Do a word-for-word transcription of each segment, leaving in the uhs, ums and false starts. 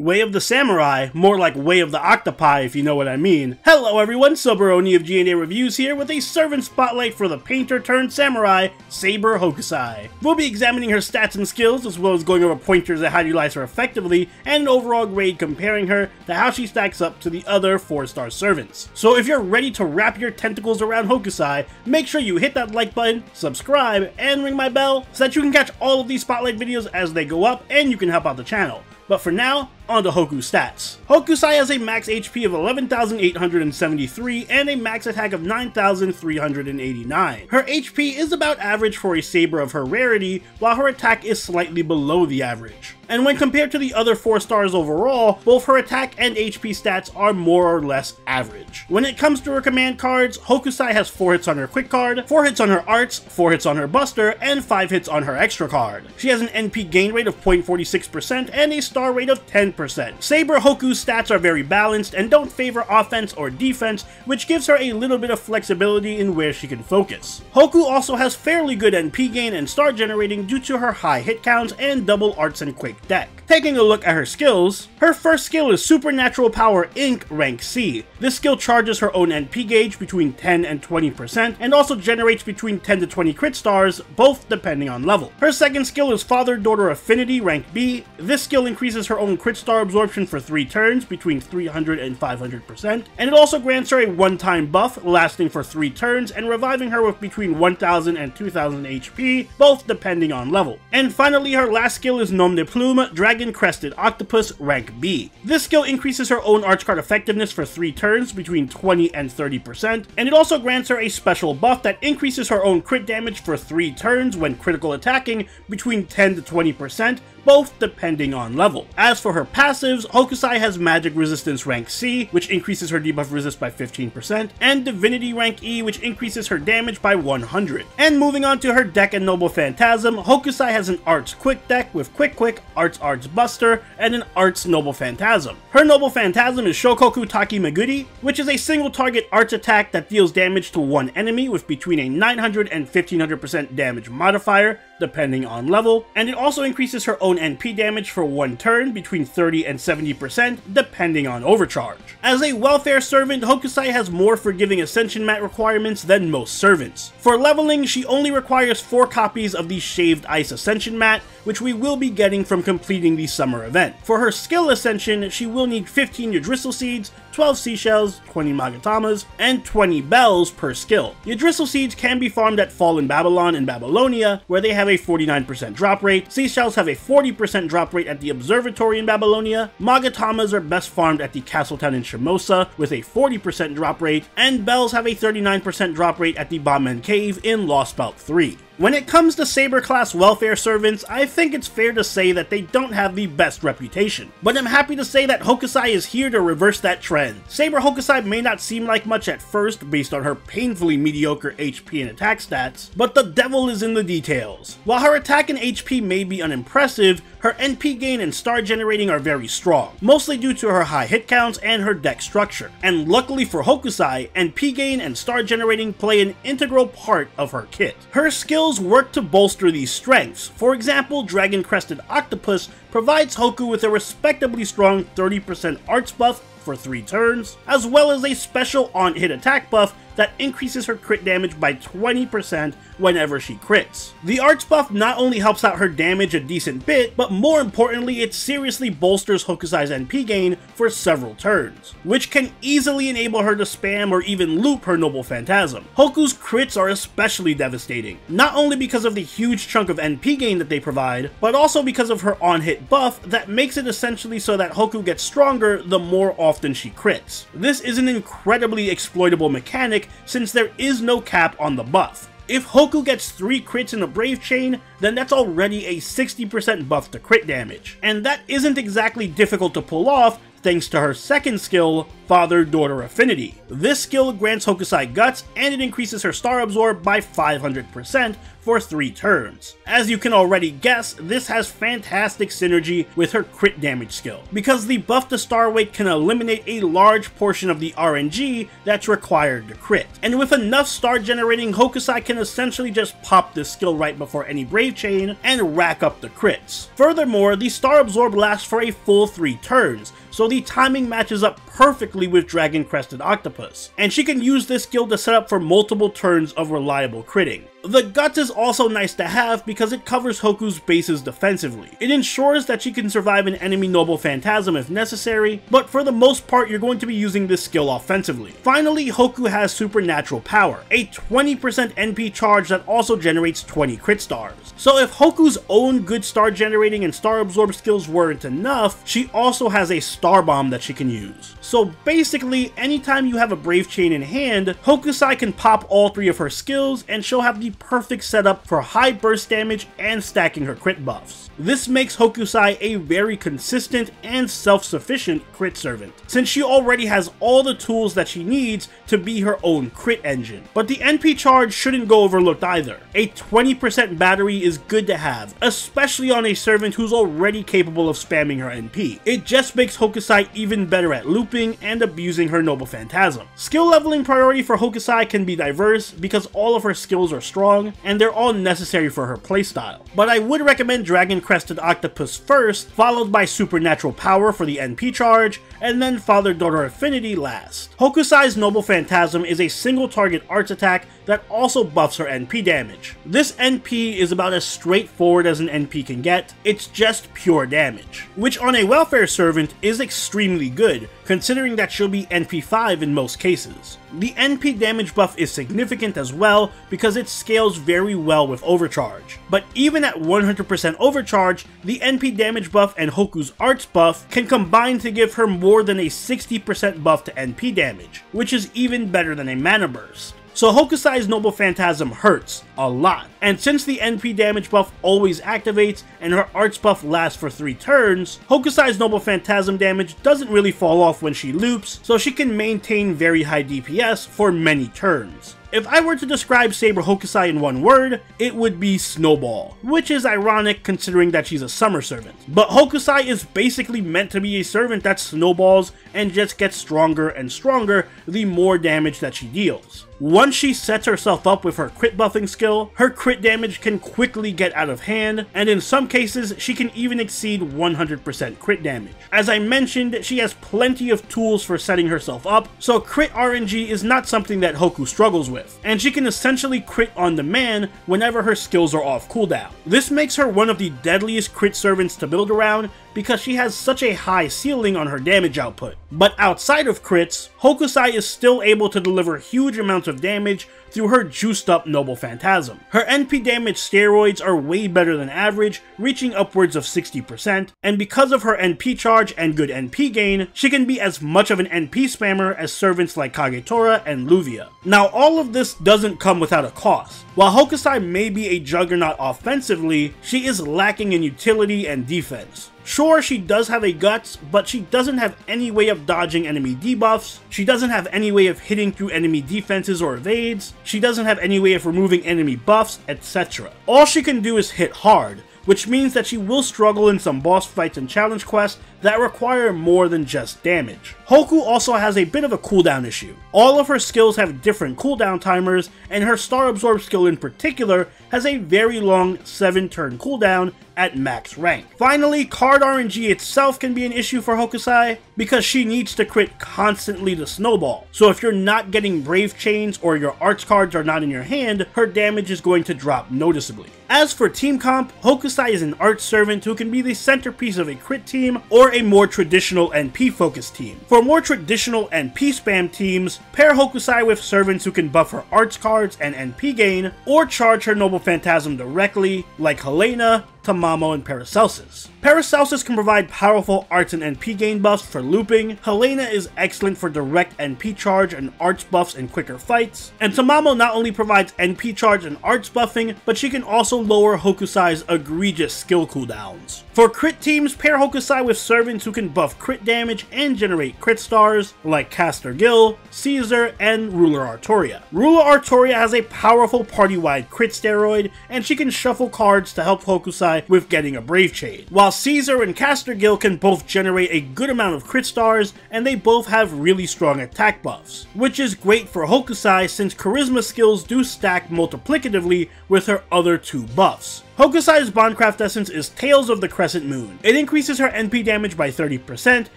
Way of the Samurai, more like Way of the Octopi if you know what I mean. Hello everyone, Subaroni of G and A Reviews here with a servant spotlight for the painter-turned-samurai, Saber Hokusai. We'll be examining her stats and skills, as well as going over pointers at how to utilize her effectively, and an overall grade comparing her to how she stacks up to the other four-star servants. So if you're ready to wrap your tentacles around Hokusai, make sure you hit that like button, subscribe, and ring my bell, so that you can catch all of these spotlight videos as they go up, and you can help out the channel. But for now, on to Hoku stats. Hokusai has a max H P of eleven thousand eight hundred seventy-three and a max attack of nine thousand three hundred eighty-nine. Her H P is about average for a saber of her rarity, while her attack is slightly below the average. And when compared to the other four stars overall, both her attack and H P stats are more or less average. When it comes to her command cards, Hokusai has four hits on her quick card, four hits on her arts, four hits on her buster, and five hits on her extra card. She has an N P gain rate of zero point four six percent and a star rate of ten percent. Saber Hoku's stats are very balanced and don't favor offense or defense, which gives her a little bit of flexibility in where she can focus. Hoku also has fairly good N P gain and star generating due to her high hit counts and double arts and quick deck. Taking a look at her skills, her first skill is Supernatural Power Incorporated rank C. This skill charges her own N P gauge between ten and twenty percent and also generates between ten to twenty crit stars, both depending on level. Her second skill is Father-Daughter Affinity rank B. This skill increases her own crit star absorption for three turns between three hundred and five hundred percent, and it also grants her a one-time buff lasting for three turns and reviving her with between one thousand and two thousand H P, both depending on level. And finally, her last skill is Nom de Plume Dragon Crested Octopus rank B. This skill increases her own arch card effectiveness for three turns between twenty and thirty percent, and it also grants her a special buff that increases her own crit damage for three turns when critical attacking between ten to twenty percent, both depending on level. As for her passives, Hokusai has Magic Resistance rank C, which increases her debuff resist by fifteen percent, and Divinity rank E, which increases her damage by one hundred. And moving on to her deck and Noble Phantasm, Hokusai has an Arts Quick deck with Quick Quick, Arts Arts Buster, and an Arts Noble Phantasm. Her Noble Phantasm is Shokoku Taki Meguri, which is a single target arts attack that deals damage to one enemy with between a nine hundred and fifteen hundred percent damage modifier, depending on level, and it also increases her own N P damage for one turn between thirty and seventy percent, depending on overcharge. As a welfare servant, Hokusai has more forgiving ascension mat requirements than most servants. For leveling, she only requires four copies of the Shaved Ice Ascension mat, which we will be getting from completing the summer event. For her skill ascension, she will need fifteen Yadrissal Seeds, twelve Seashells, twenty Magatamas, and twenty Bells per skill. Yadrissal Seeds can be farmed at Fallen Babylon in Babylonia, where they have a forty-nine percent drop rate, Seashells have a forty percent drop rate at the Observatory in Babylonia, Magatamas are best farmed at the Castletown in Shimosa with a forty percent drop rate, and Bells have a thirty-nine percent drop rate at the Bahmen Cave in Lost Belt three. When it comes to Saber class welfare servants, I think it's fair to say that they don't have the best reputation, but I'm happy to say that Hokusai is here to reverse that trend. Saber Hokusai may not seem like much at first based on her painfully mediocre H P and attack stats, but the devil is in the details. While her attack and H P may be unimpressive, her N P gain and star generating are very strong, mostly due to her high hit counts and her deck structure. And luckily for Hokusai, N P gain and star generating play an integral part of her kit. Her skills work to bolster these strengths. For example, Dragon Crested Octopus provides Hoku with a respectably strong thirty percent arts buff for three turns, as well as a special on-hit attack buff that increases her crit damage by twenty percent whenever she crits. The arts buff not only helps out her damage a decent bit, but more importantly, it seriously bolsters Hokusai's N P gain for several turns, which can easily enable her to spam or even loop her Noble Phantasm. Hoku's crits are especially devastating, not only because of the huge chunk of N P gain that they provide, but also because of her on-hit buff that makes it essentially so that Hoku gets stronger the more often she crits. This is an incredibly exploitable mechanic since there is no cap on the buff. If Hoku gets three crits in the Brave Chain, then that's already a sixty percent buff to crit damage. And that isn't exactly difficult to pull off thanks to her second skill, Father-Daughter Affinity. This skill grants Hokusai Guts and it increases her Star Absorb by five hundred percent for three turns. As you can already guess, this has fantastic synergy with her crit damage skill, because the buff to Star Weight can eliminate a large portion of the R N G that's required to crit. And with enough star generating, Hokusai can essentially just pop this skill right before any Brave Chain and rack up the crits. Furthermore, the Star Absorb lasts for a full three turns, so the timing matches up perfectly with Dragon Crested Octopus, and she can use this skill to set up for multiple turns of reliable critting. The Guts is also nice to have because it covers Hoku's bases defensively. It ensures that she can survive an enemy Noble Phantasm if necessary, but for the most part you're going to be using this skill offensively. Finally, Hoku has Supernatural Power, a twenty percent N P charge that also generates twenty crit stars. So if Hoku's own good star generating and star absorb skills weren't enough, she also has a Star Bomb that she can use. So basically, anytime you have a Brave Chain in hand, Hokusai can pop all three of her skills and she'll have the perfect setup for high burst damage and stacking her crit buffs. This makes Hokusai a very consistent and self-sufficient crit servant, since she already has all the tools that she needs to be her own crit engine. But the N P charge shouldn't go overlooked either. A twenty percent battery is good to have, especially on a servant who's already capable of spamming her N P. It just makes Hokusai even better at looping and abusing her Noble Phantasm. Skill leveling priority for Hokusai can be diverse because all of her skills are strong and they're all necessary for her playstyle. But I would recommend Dragon Crested Octopus first, followed by Supernatural Power for the N P charge, and then Father-Daughter Affinity last. Hokusai's Noble Phantasm is a single target arts attack that also buffs her N P damage. This N P is about as straightforward as an N P can get. It's just pure damage, which on a welfare servant is extremely good, considering that she'll be N P five in most cases. The N P damage buff is significant as well because it scales very well with overcharge. But even at one hundred percent overcharge, the N P damage buff and Hoku's arts buff can combine to give her more than a sixty percent buff to N P damage, which is even better than a mana burst. So Hokusai's Noble Phantasm hurts a lot, and since the N P damage buff always activates and her arts buff lasts for three turns, Hokusai's Noble Phantasm damage doesn't really fall off when she loops, so she can maintain very high D P S for many turns. If I were to describe Saber Hokusai in one word, it would be snowball, which is ironic considering that she's a summer servant. But Hokusai is basically meant to be a servant that snowballs and just gets stronger and stronger the more damage that she deals. Once she sets herself up with her crit buffing skill, her crit damage can quickly get out of hand, and in some cases she can even exceed one hundred percent crit damage. As I mentioned, she has plenty of tools for setting herself up, so crit R N G is not something that Hoku struggles with. And she can essentially crit on demand whenever her skills are off cooldown. This makes her one of the deadliest crit servants to build around because she has such a high ceiling on her damage output. But outside of crits, Hokusai is still able to deliver huge amounts of damage through her juiced up Noble Phantasm. Her N P damage steroids are way better than average, reaching upwards of sixty percent, and because of her N P charge and good N P gain, she can be as much of an N P spammer as servants like Kagetora and Luvia. Now all of this doesn't come without a cost. While Hokusai may be a juggernaut offensively, she is lacking in utility and defense. Sure, she does have a Guts, but she doesn't have any way of dodging enemy debuffs, she doesn't have any way of hitting through enemy defenses or evades, she doesn't have any way of removing enemy buffs, et cetera. All she can do is hit hard, which means that she will struggle in some boss fights and challenge quests that require more than just damage. Hoku also has a bit of a cooldown issue. All of her skills have different cooldown timers, and her Star Absorb skill in particular has a very long seven turn cooldown at max rank. Finally, card R N G itself can be an issue for Hokusai because she needs to crit constantly to snowball. So if you're not getting Brave Chains or your arts cards are not in your hand, her damage is going to drop noticeably. As for team comp, Hokusai is an arts servant who can be the centerpiece of a crit team or a more traditional N P focused team. For more traditional N P spam teams, pair Hokusai with servants who can buff her arts cards and N P gain, or charge her Noble Phantasm directly, like Helena, Tamamo, and Paracelsus. Paracelsus can provide powerful arts and N P gain buffs for looping, Helena is excellent for direct N P charge and arts buffs in quicker fights, and Tamamo not only provides N P charge and arts buffing, but she can also lower Hokusai's egregious skill cooldowns. For crit teams, pair Hokusai with servants who can buff crit damage and generate crit stars, like Caster Gil, Caesar, and Ruler Arturia. Ruler Arturia has a powerful party-wide crit steroid, and she can shuffle cards to help Hokusai with getting a Brave Chain, while Caesar and Caster Gil can both generate a good amount of crit stars, and they both have really strong attack buffs, which is great for Hokusai since charisma skills do stack multiplicatively with her other two buffs. Hokusai's Bondcraft Essence is Tales of the Crescent Moon. It increases her N P damage by thirty percent,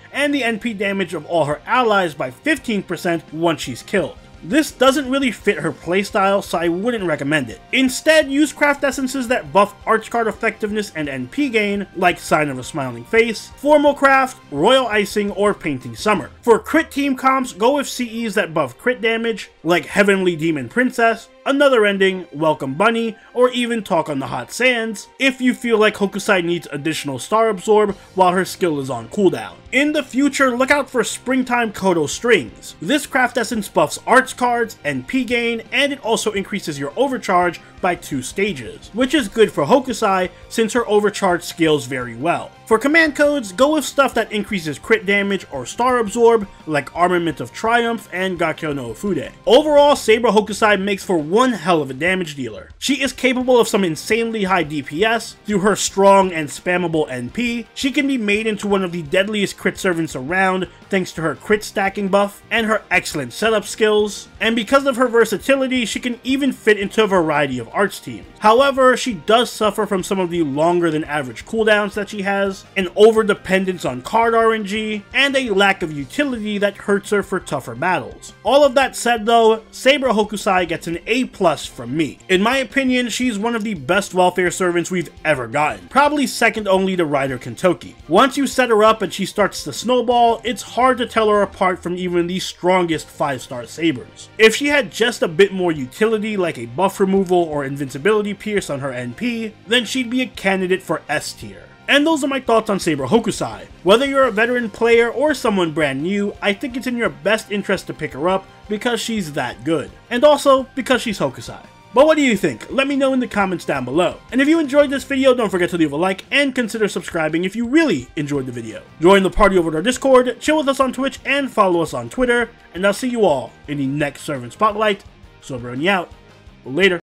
and the N P damage of all her allies by fifteen percent once she's killed. This doesn't really fit her playstyle, so I wouldn't recommend it. Instead, use craft essences that buff arts card effectiveness and N P gain, like Sign of a Smiling Face, Formal Craft, Royal Icing, or Painting Summer. For crit team comps, go with C Es that buff crit damage, like Heavenly Demon Princess, Another Ending, Welcome Bunny, or even Talk on the Hot Sands, if you feel like Hokusai needs additional Star Absorb while her skill is on cooldown. In the future, look out for Springtime Kodo Strings. This craft essence buffs arts cards, N P gain, and it also increases your overcharge by two stages, which is good for Hokusai since her overcharge scales very well. For command codes, go with stuff that increases crit damage or Star Absorb, like Armament of Triumph and Gakyo no Fude. Overall, Saber Hokusai makes for one hell of a damage dealer. She is capable of some insanely high D P S through her strong and spammable N P. She can be made into one of the deadliest crit servants around thanks to her crit stacking buff and her excellent setup skills, and because of her versatility, she can even fit into a variety of arts teams. However, she does suffer from some of the longer than average cooldowns that she has, an overdependence on card R N G, and a lack of utility that hurts her for tougher battles. All of that said though, Saber Hokusai gets an A plus from me. In my opinion, she's one of the best welfare servants we've ever gotten, probably second only to Rider Kintoki. Once you set her up and she starts to snowball, it's hard to tell her apart from even the strongest five star Sabers. If she had just a bit more utility like a buff removal or invincibility pierce on her N P, then she'd be a candidate for S tier. And those are my thoughts on Saber Hokusai. Whether you're a veteran player or someone brand new, I think it's in your best interest to pick her up because she's that good. And also, because she's Hokusai. But what do you think? Let me know in the comments down below. And if you enjoyed this video, don't forget to leave a like and consider subscribing if you really enjoyed the video. Join the party over to our Discord, chill with us on Twitch, and follow us on Twitter. And I'll see you all in the next Servant Spotlight. Subaroni out. Later.